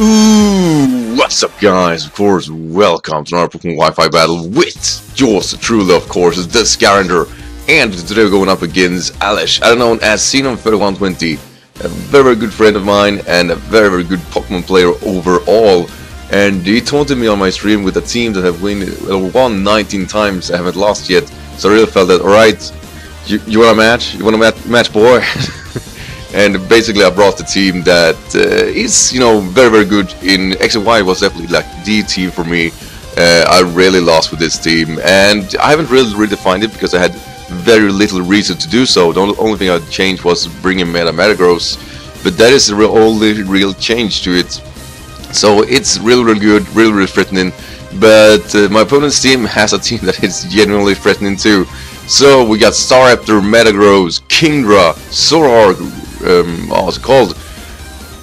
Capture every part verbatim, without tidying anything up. Ooh, what's up guys, of course, welcome to another Pokemon Wi-Fi battle with yours truly, of course, the Skyrander, and today we're going up against Alish, I don't know, as Xenon thirty-one twenty, a very, very good friend of mine, and a very, very good Pokemon player overall, and he taunted me on my stream with a team that have win, won nineteen times, I haven't lost yet, so I really felt that, alright, you, you want a match, you want a mat match boy? And basically I brought the team that uh, is, you know, very very good in X and Y. Was definitely like the team for me. Uh, I really lost with this team and I haven't really redefined it because I had very little reason to do so. The only thing I changed was bringing Meta Metagross, but that is the real, only real change to it. So it's really really good, really really threatening, but uh, my opponent's team has a team that is genuinely threatening too. So we got Staraptor, Metagross, Kingdra, Sorarg, Um, oh, it's called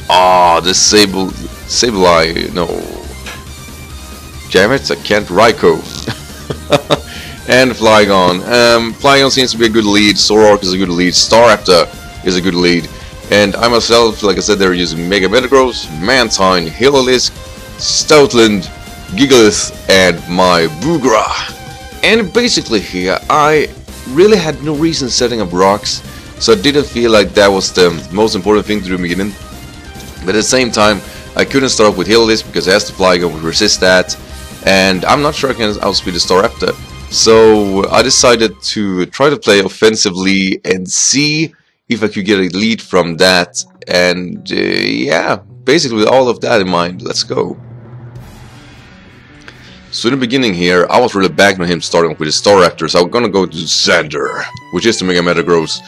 ah oh, the Sable Sableye. No, damn it, I can't. Raikou and Flygon. Um, Flygon seems to be a good lead. Zoroark is a good lead. Staraptor is a good lead. And I myself, like I said, they're using Mega Metagross, Mantine, Hillelisk, Stoutland, Gigalith, and my Bugra. And basically here, I really had no reason setting up rocks. So I didn't feel like that was the most important thing to do in the beginning. But at the same time, I couldn't start off with Hillelisk because it has to fly, going to resist that. And I'm not sure I can outspeed the Staraptor. So I decided to try to play offensively and see if I could get a lead from that. And uh, yeah, basically with all of that in mind, let's go. So in the beginning here, I was really backing on him starting with the Staraptor. So I'm going to go to Sander, which is the Mega Metagross.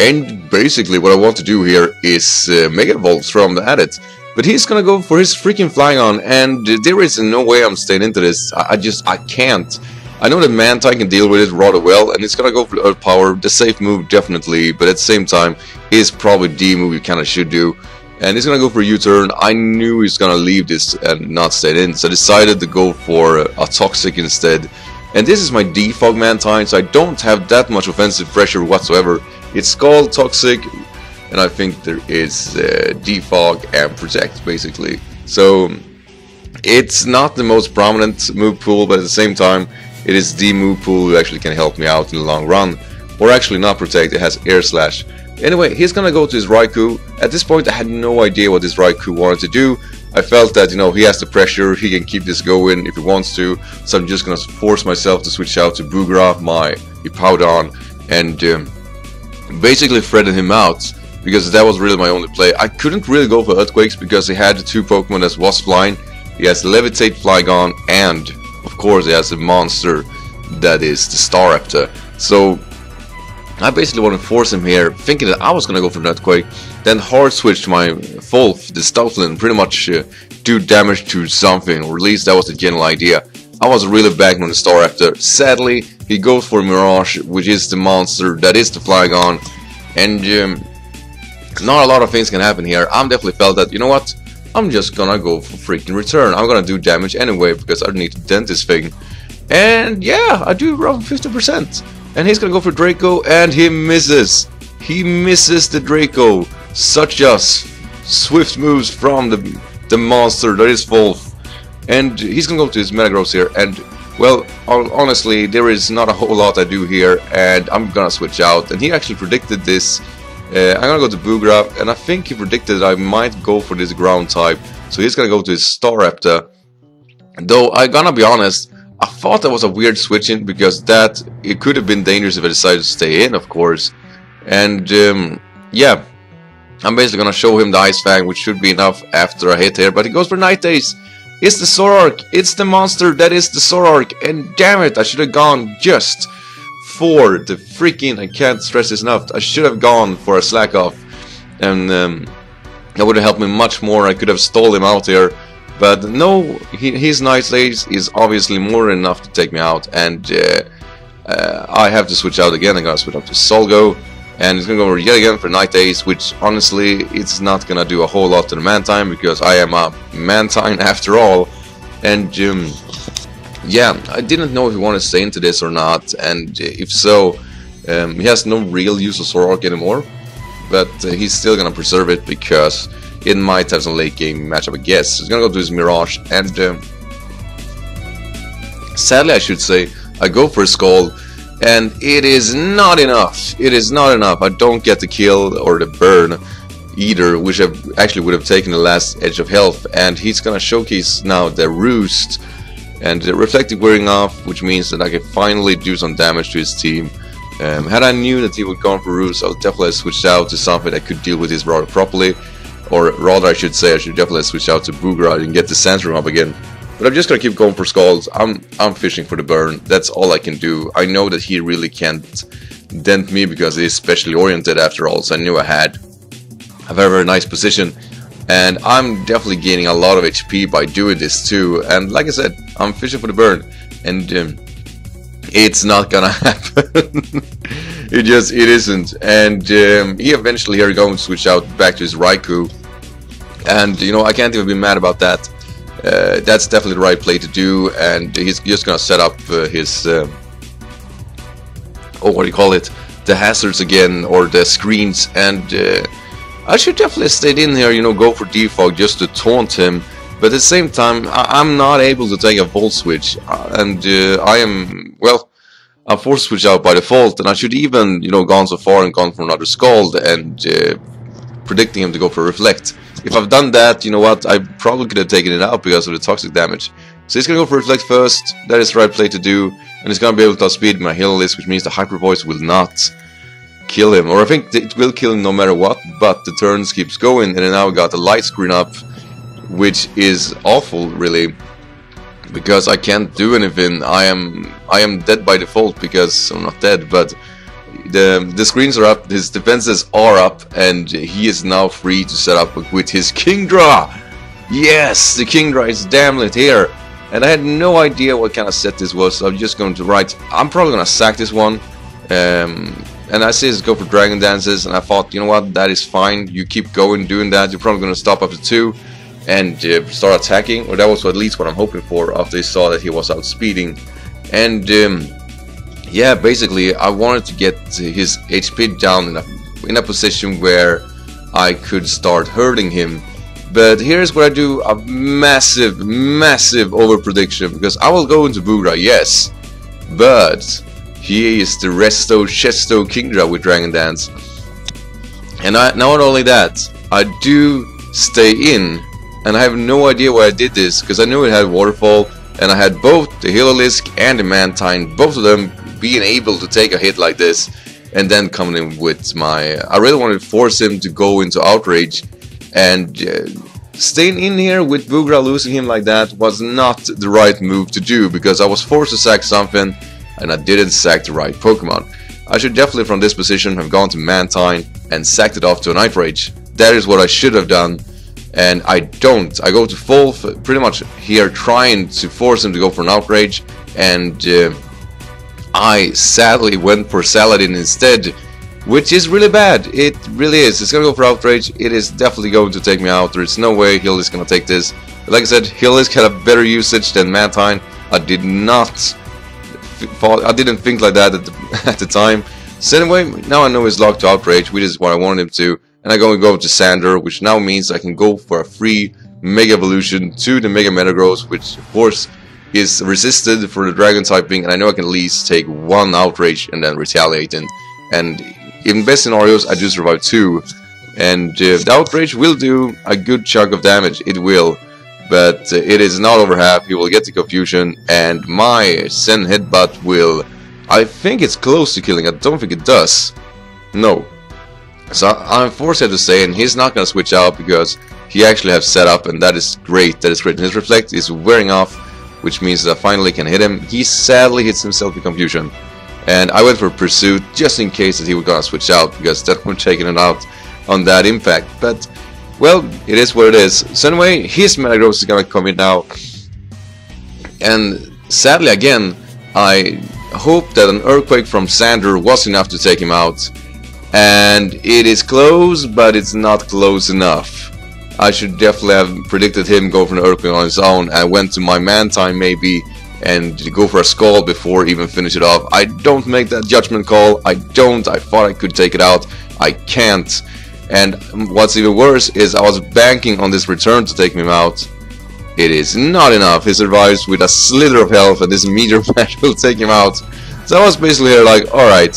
And basically what I want to do here is uh, Mega Evolve from the Adit. But he's gonna go for his freaking Flygon, and there is no way I'm staying into this. I, I just, I can't. I know that Mantine can deal with it rather well, and it's gonna go for Earth Power, the safe move definitely, but at the same time, is probably the move you kinda should do. And he's gonna go for U-turn. I knew he's gonna leave this and not stay in, so I decided to go for a, a Toxic instead. And this is my Defog Mantine, so I don't have that much offensive pressure whatsoever. It's Skull, Toxic, and I think there is uh, Defog and Protect, basically. So, it's not the most prominent move pool, but at the same time, it is the move pool that actually can help me out in the long run. Or actually not Protect, it has Air Slash. Anyway, he's gonna go to his Raikou. At this point, I had no idea what this Raikou wanted to do. I felt that, you know, he has the pressure, he can keep this going if he wants to. So I'm just gonna force myself to switch out to Bugra, my Hippowdon, and... Um, basically threaded him out, because that was really my only play. I couldn't really go for Earthquakes because he had the two Pokemon that was flying. He has Levitate Flygon, and of course he has a monster that is the Staraptor. So I basically want to force him here, thinking that I was going to go for an Earthquake, then hard switch to my Fulph, the Stoutland, pretty much uh, do damage to something, or at least that was the general idea. I was really backing on the Staraptor. Sadly, he goes for Mirage, which is the monster that is the Flygon, and um, not a lot of things can happen here. I'm definitely felt that, you know what, I'm just gonna go for freaking return. I'm gonna do damage anyway because I need to dent this thing, and yeah, I do around fifty percent. And he's gonna go for Draco, and he misses. He misses the Draco. Such as swift moves from the the monster that is Fulph. And he's gonna go to his Metagross here, and well, honestly, there is not a whole lot I do here, and I'm gonna switch out. And he actually predicted this. Uh, I'm gonna go to Bugra, and I think he predicted that I might go for this ground type. So he's gonna go to his Staraptor. Though I'm gonna be honest, I thought that was a weird switching because that it could have been dangerous if I decided to stay in, of course. And um, yeah, I'm basically gonna show him the Ice Fang, which should be enough after a hit here. But he goes for Night Days. It's the Zoroark, it's the monster that is the Zoroark, and damn it, I should have gone just for the freaking, I can't stress this enough, I should have gone for a slack off, and um, that would have helped me much more. I could have stole him out there, but no, he, his Night Days is obviously more than enough to take me out, and uh, uh, I have to switch out again. I'm gonna switch up to Solgo, and it's gonna go over yet again for Night Days, which honestly it's not gonna do a whole lot to the Mantine because I am a Mantine after all. And um, yeah, I didn't know if he wanted to stay into this or not, and if so, um, he has no real use of Zoroark anymore, but uh, he's still gonna preserve it because it might have some late game matchup, I guess. He's gonna go to his Mirage, and uh, sadly, I should say, I go for a Skull, and it is not enough. It is not enough. I don't get the kill or the burn either, which I actually would have taken the last edge of health. And he's gonna showcase now the Roost, and the Reflect is wearing off, which means that I can finally do some damage to his team. Um, had I knew that he would go for Roost, I would definitely have switched out to something that could deal with his rather properly. Or rather, I should say, I should definitely switch out to Bugra and get the Sandrum up again. But I'm just gonna keep going for Scalds. I'm I'm fishing for the burn. That's all I can do. I know that he really can't dent me because he's specially oriented after all, so I knew I had a very, very nice position. And I'm definitely gaining a lot of H P by doing this too. And like I said, I'm fishing for the burn. And um, it's not gonna happen. It just, it isn't. And um, he eventually here going to switch out back to his Raikou. And you know, I can't even be mad about that. Uh, that's definitely the right play to do. And he's just gonna set up uh, his, uh, oh, what do you call it? The hazards again, or the screens. And uh, I should definitely stay in here, you know, go for Defog just to taunt him. But at the same time, I I'm not able to take a Volt Switch, and uh, I am, well, a Force Switch out by default, and I should even, you know, gone so far and gone for another Scald, and uh, predicting him to go for Reflect. If I've done that, you know what, I probably could have taken it out because of the toxic damage. So he's gonna go for Reflect first, that is the right play to do, and he's gonna be able to outspeed my Hillelisk, which means the Hyper Voice will not kill him, or I think it will kill him no matter what, but the turns keeps going, and now we got the light screen up, which is awful, really, because I can't do anything. I am I am dead by default because I'm not dead, but the the screens are up, his defenses are up, and he is now free to set up with his Kingdra. Yes, the Kingdra is damn lit here, and I had no idea what kind of set this was. So I'm just going to write. I'm probably gonna sack this one. Um, And I see this go for Dragon Dances, and I thought, you know what, that is fine. You keep going doing that. You're probably gonna stop after two. And uh, start attacking, or that was at least what I'm hoping for after he saw that he was outspeeding. And um, yeah, basically I wanted to get his H P down in a, in a position where I could start hurting him. But here's what I do, a massive, massive overprediction, because I will go into Bugra, yes, but he is the Resto Chesto Kingdra with Dragon Dance. And I, not only that, I do stay in. And I have no idea why I did this, because I knew it had Waterfall, and I had both the Hillelisk and the Mantine, both of them being able to take a hit like this, and then coming in with my... I really wanted to force him to go into Outrage, and uh, staying in here with Bugra losing him like that was not the right move to do, because I was forced to sack something, and I didn't sack the right Pokemon. I should definitely from this position have gone to Mantine and sacked it off to an Outrage. That is what I should have done. And I don't. I go to full, pretty much here, trying to force him to go for an Outrage, and uh, I sadly went for Saladin instead, which is really bad. It really is. It's gonna go for Outrage. It is definitely going to take me out. There's no way Hillelisk gonna take this. But like I said, Hillelisk had a better usage than Mantine. I did not. I didn't think like that at the, at the time. So anyway, now I know he's locked to Outrage, which is what I wanted him to. And I'm going to go to Sander, which now means I can go for a free Mega Evolution to the Mega Metagross, which of course is resisted for the Dragon typing, and I know I can at least take one Outrage and then retaliate in. And in best scenarios, I do survive two. And uh, the Outrage will do a good chunk of damage, it will. But uh, it is not over half, he will get the Confusion, and my Sen Headbutt will... I think it's close to killing, I don't think it does. No. So I'm forced to say, and he's not going to switch out because he actually has set up, and that is great, that is great. And his Reflect is wearing off, which means that I finally can hit him. He sadly hits himself with Confusion. And I went for Pursuit just in case that he was going to switch out, because that would have taken it out on that impact. But, well, it is what it is. So anyway, his Metagross is going to come in now. And sadly, again, I hope that an Earthquake from Sander was enough to take him out. And it is close, but it's not close enough. I should definitely have predicted him go for an Earthquake on his own. I went to my Mantine maybe and go for a Scald before even finish it off. I don't make that judgment call. I don't. I thought I could take it out. I can't. And what's even worse is I was banking on this return to take him out. It is not enough. He survives with a slither of health, and this meteor match will take him out. So I was basically here like, all right,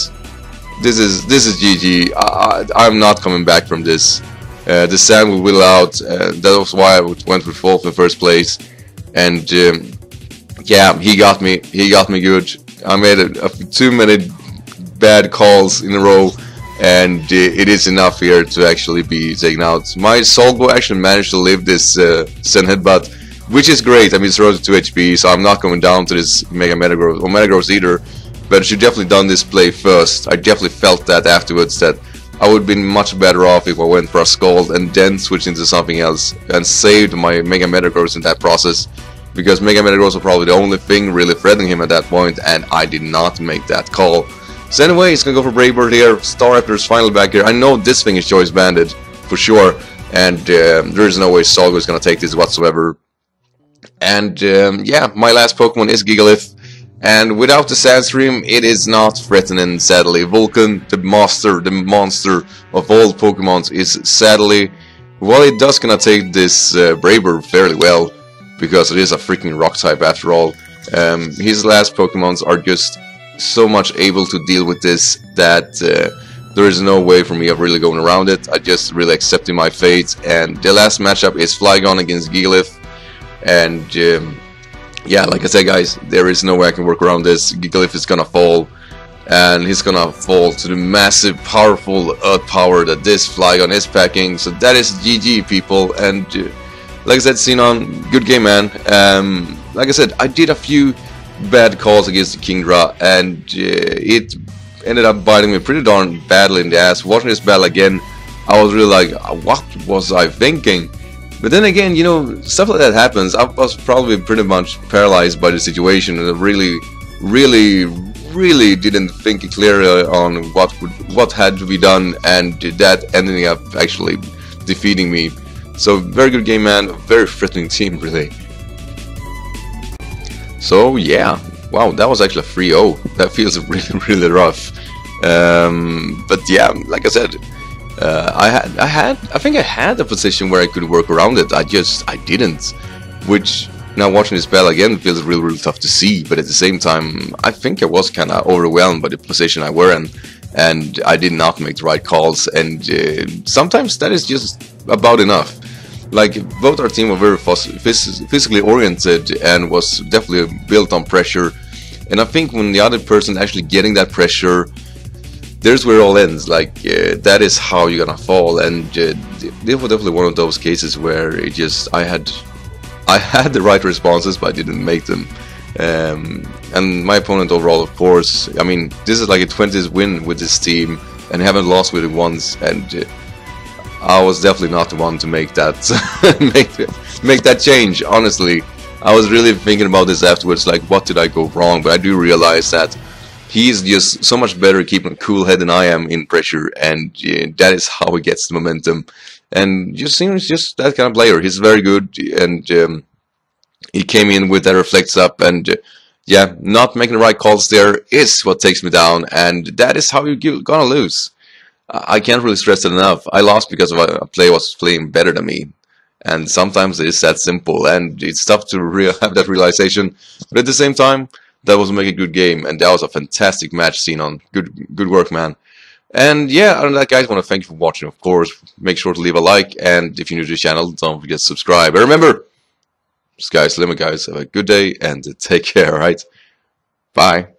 this is this is G G. I, I, I'm not coming back from this. Uh, the sand will will out. Uh, that was why I went with fourth in the first place. And um, yeah, he got me. He got me good. I made a, a, too many bad calls in a row, and it is enough here to actually be taken out. My Solgo actually managed to live this uh, Sun Headbutt, which is great. I mean, it's road to two H P, so I'm not going down to this Mega Metagross or Metagross either. But I should definitely done this play first. I definitely felt that afterwards that I would have been much better off if I went for a Scald and then switched into something else and saved my Mega Metagross in that process, because Mega Metagross was probably the only thing really threatening him at that point, and I did not make that call. So anyway, it's gonna go for Brave Bird here. Staraptor is finally back here. I know this thing is choice banded for sure, and uh, there is no way Solgo is gonna take this whatsoever. And um, yeah, my last Pokemon is Gigalith, and without the Sandstream, it is not threatening. Sadly, Vulcan, the master, the monster of all Pokemon, is sadly, well, it does gonna take this uh, Brave Bird fairly well, because it is a freaking Rock type after all. Um, his last Pokemons are just so much able to deal with this that uh, there is no way for me of really going around it. I just really accepted my fate, and the last matchup is Flygon against Gigalith, and um, yeah, like I said guys, there is no way I can work around this. Gigalith is gonna fall, and he's gonna fall to the massive powerful Earth Power that this Flygon is packing, so that is G G people. And uh, like I said, Xenon, good game man. Um, like I said, I did a few bad calls against the Kingdra, and uh, it ended up biting me pretty darn badly in the ass. Watching this battle again, I was really like, what was I thinking? But then again, you know, stuff like that happens. I was probably pretty much paralyzed by the situation, and I really, really, really didn't think clearly on what would, what had to be done, and that ended up actually defeating me. So very good game man, very threatening team really. So yeah, wow, that was actually a three oh. That feels really, really rough. Um, but yeah, like I said, uh, I had, I had, I think I had a position where I could work around it. I just, I didn't. Which now watching this battle again feels really, really tough to see. But at the same time, I think I was kind of overwhelmed by the position I were in, and I did not make the right calls. And uh, sometimes that is just about enough. Like, both our team were very phys physically oriented and was definitely built on pressure. And I think when the other person actually getting that pressure, there's where it all ends. Like, uh, that is how you're gonna fall. And uh, they were definitely one of those cases where it just, I had, I had the right responses, but I didn't make them. Um, and my opponent overall, of course, I mean, this is like a twentieth win with this team, and I haven't lost with it once. And Uh, I was definitely not the one to make that make, make that change, honestly. I was really thinking about this afterwards, like, what did I go wrong? But I do realize that he's just so much better keeping a cool head than I am in pressure, and yeah, that is how he gets the momentum. And just seems just that kind of player. He's very good, and um, he came in with that reflects up, and uh, yeah, not making the right calls there is what takes me down, and that is how you're gonna lose. I can't really stress it enough. I lost because of a player was playing better than me, and sometimes it is that simple. And it's tough to re have that realization, but at the same time, that was make a good game, and that was a fantastic match. Xenon, good, good work, man. And yeah, other than that, guys, I want to thank you for watching. Of course, make sure to leave a like, and if you're new to the channel, don't forget to subscribe. And remember, sky's the limit, guys. Have a good day and take care. All right, bye.